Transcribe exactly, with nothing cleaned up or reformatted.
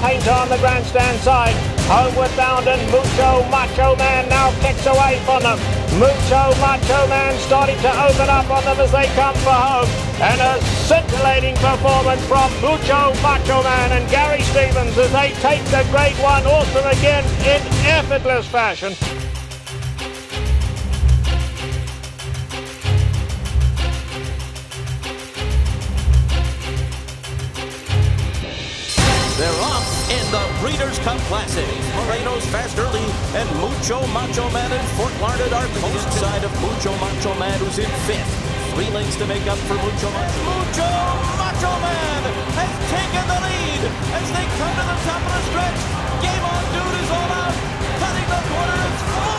paint on the grandstand side. Homeward bound, and Mucho Macho Man now kicks away from them. Mucho Macho Man starting to open up on them as they come for home. And a scintillating performance from Mucho Macho Man and Gary Stevens as they take the Grade One Austin again in effortless fashion. They're off in the Breeders' Cup Classic. Moreno's fast early, and Mucho Macho Man and Fort Larned are close side of Mucho Macho Man, who's in fifth. Three lengths to make up for Mucho Macho. Mucho Macho Man has taken the lead as they come to the top of the stretch. Game on, dude is all out, cutting the corner.